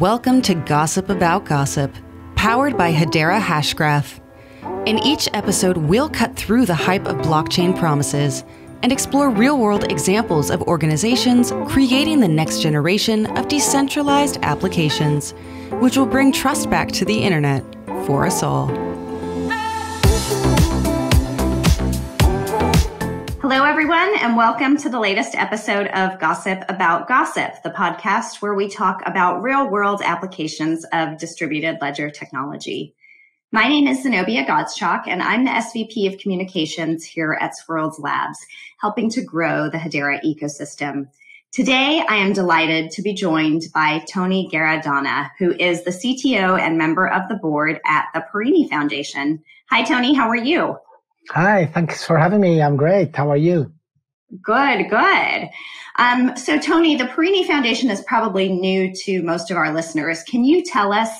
Welcome to Gossip About Gossip, powered by Hedera Hashgraph. In each episode, we'll cut through the hype of blockchain promises and explore real-world examples of organizations creating the next generation of decentralized applications, which will bring trust back to the internet for us all. Hello, everyone, and welcome to the latest episode of Gossip About Gossip, the podcast where we talk about real-world applications of distributed ledger technology. My name is Zenobia Godschalk, and I'm the SVP of Communications here at Swirlds Labs, helping to grow the Hedera ecosystem. Today, I am delighted to be joined by Tony Caradonna, who is the CTO and member of the board at the Porini Foundation. Hi, Tony. How are you? Hi, thanks for having me. I'm great. How are you? Good, good. So Tony, the Porini Foundation is probably new to most of our listeners. Can you tell us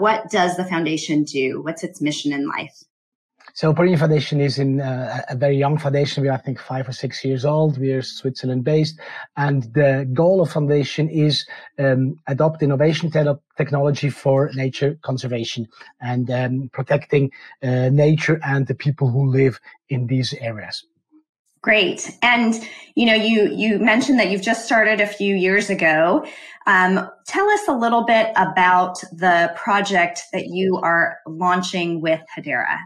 what does the foundation do? What's its mission in life? So Porini Foundation is a very young foundation. We're, I think, 5 or 6 years old. We're Switzerland-based. And the goal of foundation is adopt innovation technology for nature conservation and protecting nature and the people who live in these areas. Great. And, you know, you mentioned that you've just started a few years ago. Tell us a little bit about the project that you are launching with Hedera.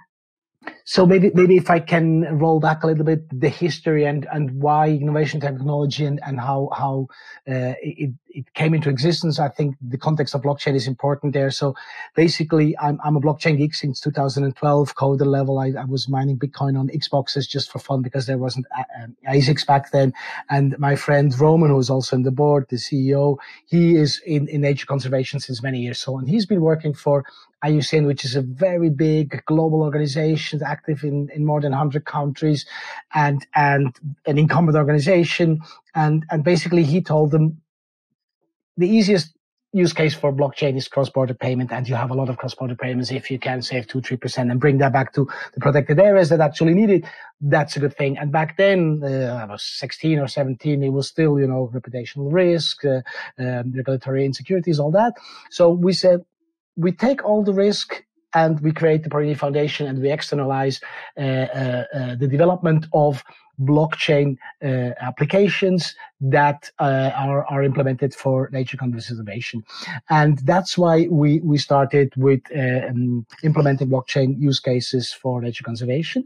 So maybe if I can roll back a little bit the history and why innovation technology and how it came into existence. I think the context of blockchain is important there. So basically, I'm a blockchain geek since 2012, coder level. I was mining Bitcoin on Xboxes just for fun because there wasn't ASICs back then. And my friend Roman, who is also on the board, the CEO, he is in nature conservation since many years. So, and he's been working for IUCN, which is a very big global organization active in more than 100 countries and an incumbent organization. And basically he told them, the easiest use case for blockchain is cross-border payment, and you have a lot of cross-border payments. If you can save 2-3% and bring that back to the protected areas that actually need it, that's a good thing. And back then, I was 16 or 17, it was still, you know, reputational risk, regulatory insecurities, all that. So we said, we take all the risk and we create the Porini Foundation and we externalize the development of blockchain applications that are implemented for nature conservation. And that's why we started with implementing blockchain use cases for nature conservation.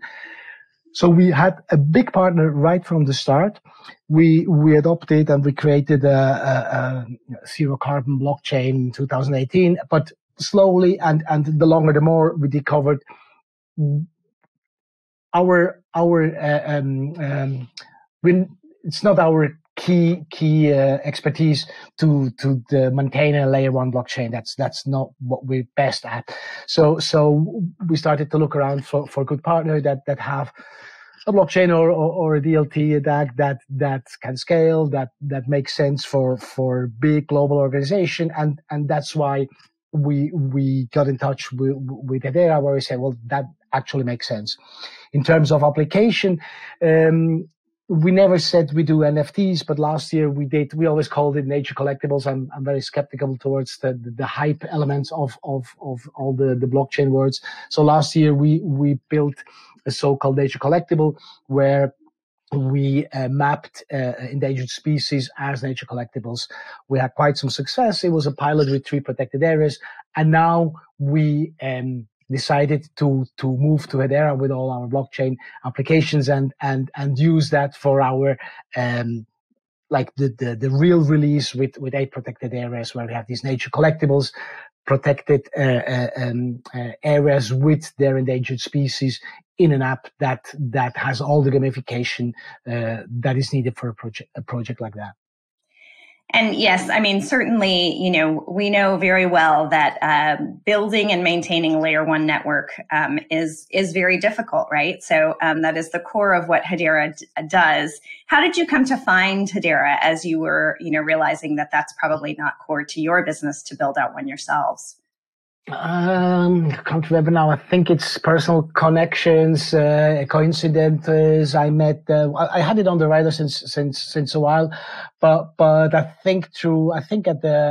So we had a big partner right from the start. We adopted and we created a zero carbon blockchain in 2018, but slowly and the longer, the more we discovered it's not our key expertise to maintain a layer one blockchain. That's not what we're best at. So we started to look around for good partner that have a blockchain or a DLT that can scale, that makes sense for big global organization, and that's why we got in touch with Hedera, where we said, well, that actually makes sense. In terms of application, we never said we do NFTs, but last year we did. We always called it Nature Collectibles. I'm very skeptical towards the hype elements of all the blockchain words. So last year we built a so-called Nature Collectible where we mapped endangered species as nature collectibles. We had quite some success. It was a pilot with 3 protected areas, and now we decided to move to Hedera with all our blockchain applications and use that for our like the real release with 8 protected areas where we have these nature collectibles, protected areas with their endangered species in an app that has all the gamification that is needed for a project like that. And yes, I mean, certainly, you know, we know very well that building and maintaining a layer one network is very difficult, right? So that is the core of what Hedera does. How did you come to find Hedera as you were, you know, realizing that that's probably not core to your business to build out one yourselves? I can't remember now. I think it's personal connections, coincidences. I had it on the radar since a while, But I think at the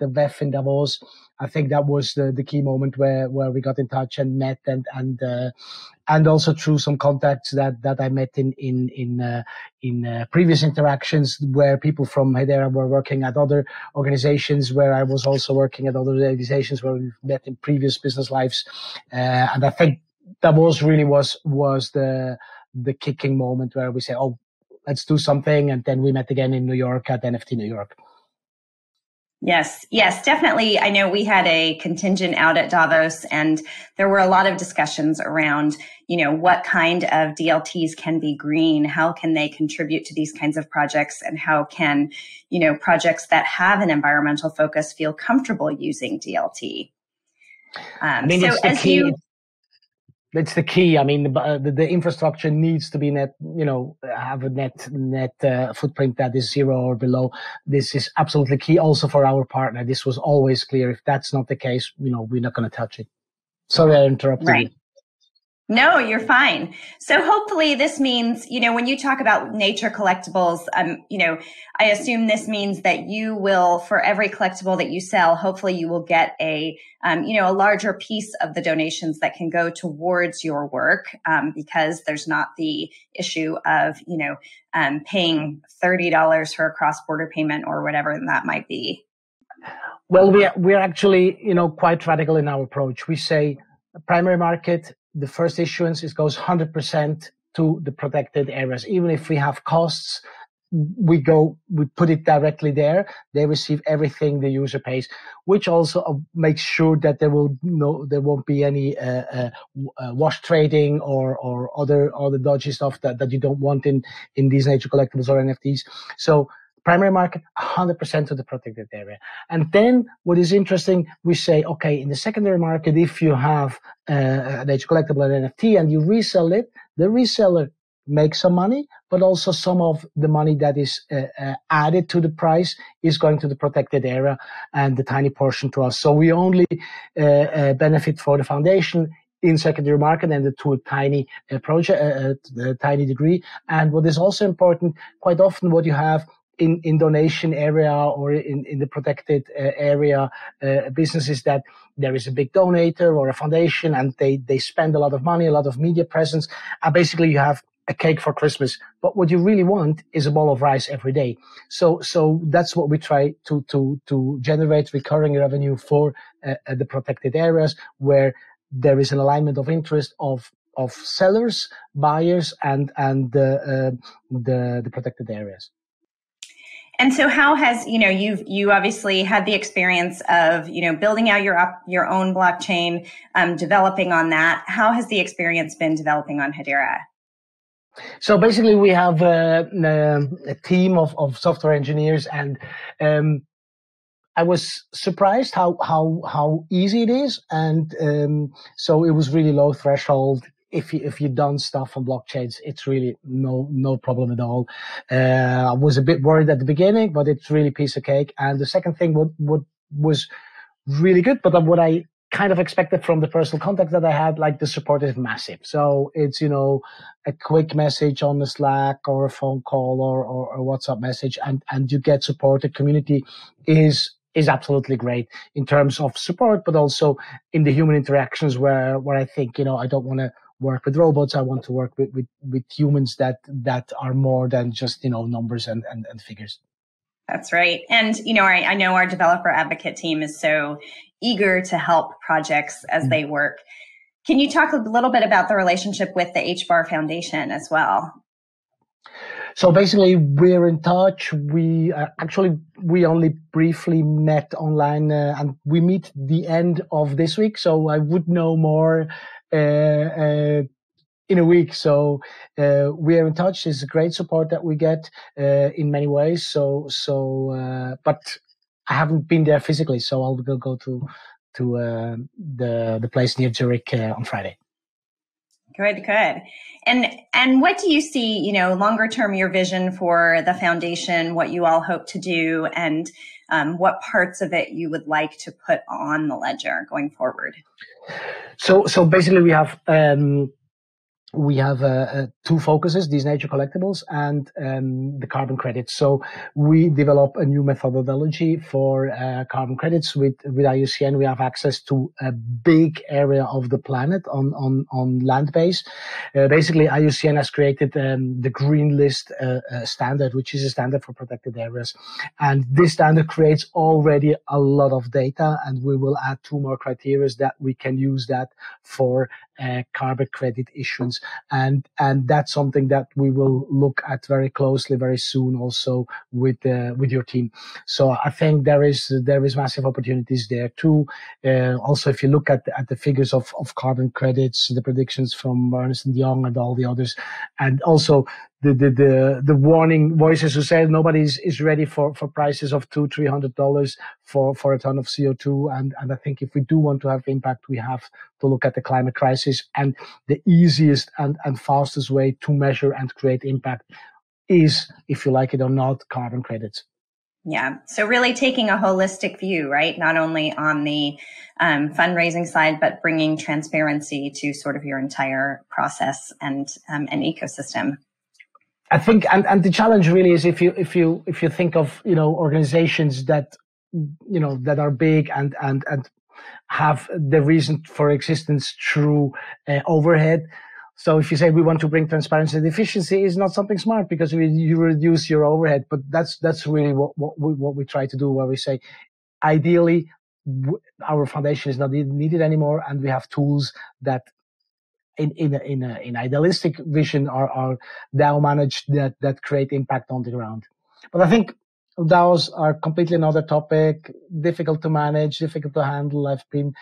VEF in Davos, I think that was the key moment where we got in touch and met, and also through some contacts that I met in previous interactions where people from Hedera were working at other organizations, where I was also working at other organizations where we've met in previous business lives, and I think Davos really was the kicking moment where we say, oh, let's do something. And then we met again in New York at NFT New York. Yes, definitely. I know we had a contingent out at Davos, and there were a lot of discussions around, what kind of DLTs can be green, how can they contribute to these kinds of projects, and how can, projects that have an environmental focus feel comfortable using DLT. That's the key. I mean, the infrastructure needs to be net, have a net footprint that is zero or below. This is absolutely key also for our partner. This was always clear. If that's not the case, we're not going to touch it. Sorry, I interrupted you. Right. No, you're fine. So hopefully this means, when you talk about Nature Collectibles, I assume this means that you will, for every collectible that you sell, hopefully you will get a larger piece of the donations that can go towards your work, because there's not the issue of, paying $30 for a cross-border payment or whatever that might be. Well, we're actually, quite radical in our approach. We say primary market, the first issuance goes 100% to the protected areas. Even if we have costs, we put it directly there. They receive everything the user pays, which also makes sure that there won't be any wash trading or other dodgy stuff that you don't want in these Nature Collectibles or NFTs. So primary market, 100% to the protected area. And then what is interesting, we say, okay, in the secondary market, if you have a Nature Collectible and NFT and you resell it, the reseller makes some money, but also some of the money that is added to the price is going to the protected area and the tiny portion to us. So we only benefit for the foundation in secondary market and to a tiny tiny degree. And what is also important, quite often what you have in donation area or in the protected area businesses, that there is a big donator or a foundation, and they spend a lot of money, a lot of media presence, and basically you have a cake for Christmas. But what you really want is a bowl of rice every day. So that's what we try to generate recurring revenue for the protected areas, where there is an alignment of interest of sellers, buyers, and the protected areas. And so how has, you obviously had the experience of, building out your own blockchain, developing on that. How has the experience been developing on Hedera? So basically we have a team of software engineers, and I was surprised how easy it is. And so it was really low threshold. If you've done stuff on blockchains, it's really no problem at all. I was a bit worried at the beginning, but it's really piece of cake. And the second thing, what was really good, but what I kind of expected from the personal contact that I had, like the support is massive. So it's, a quick message on the Slack or a phone call or a WhatsApp message, and you get support. The community is absolutely great in terms of support, but also in the human interactions where I think, I don't want to work with robots. I want to work with humans that are more than just, numbers and figures. That's right. And, I know our developer advocate team is so eager to help projects as they work. Can you talk a little bit about the relationship with the HBAR Foundation as well? So basically, we're in touch. We only briefly met online, and we meet the end of this week. So I would know more in a week. So we are in touch. It's a great support that we get in many ways. So, but I haven't been there physically. So I'll go to the place near Zurich on Friday. Good. And what do you see, longer term, your vision for the foundation, what you all hope to do, and what parts of it you would like to put on the ledger going forward? So basically we have we have two focuses, these nature collectibles and the carbon credits. So we develop a new methodology for carbon credits. With IUCN, we have access to a big area of the planet on land base. Basically, IUCN has created the Green List standard, which is a standard for protected areas. And this standard creates already a lot of data, and we will add two more criteria that we can use that for carbon credit issuance, and that's something that we will look at very closely very soon, also with your team. So I think there is massive opportunities there too. Also, if you look at the figures of carbon credits, the predictions from Ernst & Young and all the others, and also the warning voices who say nobody is ready for prices of $200–$300 for a ton of CO2. And I think if we do want to have impact, we have to look at the climate crisis, and the easiest and fastest way to measure and create impact is, if you like it or not, carbon credits. Yeah. So really taking a holistic view, right? Not only on the fundraising side, but bringing transparency to sort of your entire process and an ecosystem. I think, and the challenge really is if you think of, you know, organizations that, you know, that are big and have the reason for existence through overhead. So if you say we want to bring transparency and efficiency, is not something smart, because you reduce your overhead. But that's really what we try to do, where we say, ideally, our foundation is not needed anymore, and we have tools that, in idealistic vision, are DAO managed that create impact on the ground. But I think DAOs are completely another topic, difficult to manage, difficult to handle. I've been,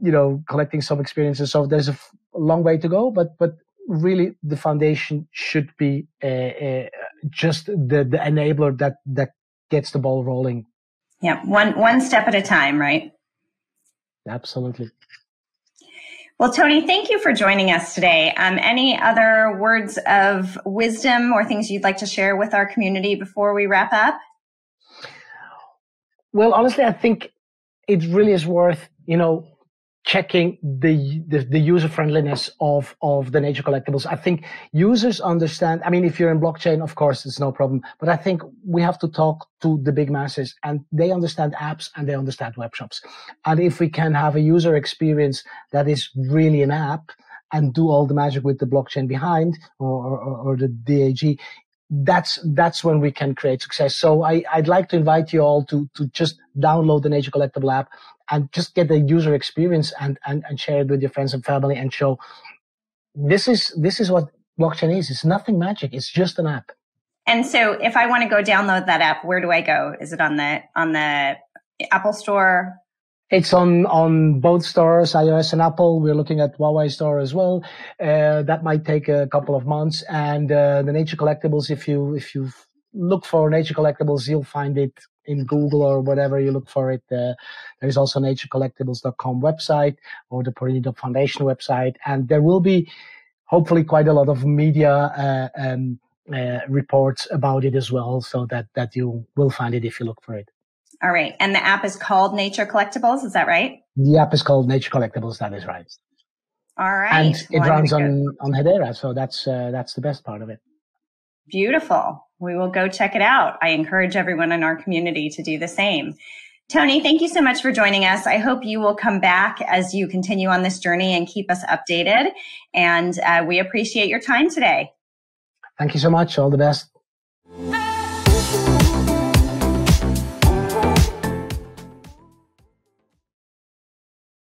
you know, collecting some experiences, so there's a long way to go. But really, the foundation should be just the enabler that gets the ball rolling. Yeah, one step at a time, right? Absolutely. Well, Tony, thank you for joining us today. Any other words of wisdom or things you'd like to share with our community before we wrap up? Well, honestly, I think it really is worth, you know, checking the user friendliness of the nature collectibles. I think users understand. I mean, if you're in blockchain, of course, it's no problem. But I think we have to talk to the big masses, and they understand apps and they understand web shops. And if we can have a user experience that is really an app and do all the magic with the blockchain behind, or the DAG, that's when we can create success. So I'd like to invite you all to just download the Nature Collectible app and just get the user experience and share it with your friends and family and show this is what blockchain is. It's nothing magic. It's just an app. And so if I want to go download that app, where do I go? Is it on the Apple Store? It's on both stores, iOS and Apple. We're looking at Huawei store as well. That might take a couple of months. And the Nature Collectibles, if you look for Nature Collectibles, you'll find it in Google or whatever you look for it. There is also naturecollectibles.com website, or the Porini Foundation website. And there will be hopefully quite a lot of media reports about it as well, so that you will find it if you look for it. All right. And the app is called Nature Collectibles. Is that right? The app is called Nature Collectibles. That is right. All right. And it runs on Hedera. So that's the best part of it. Beautiful. We will go check it out. I encourage everyone in our community to do the same. Tony, thank you so much for joining us. I hope you will come back as you continue on this journey and keep us updated. And we appreciate your time today. Thank you so much. All the best.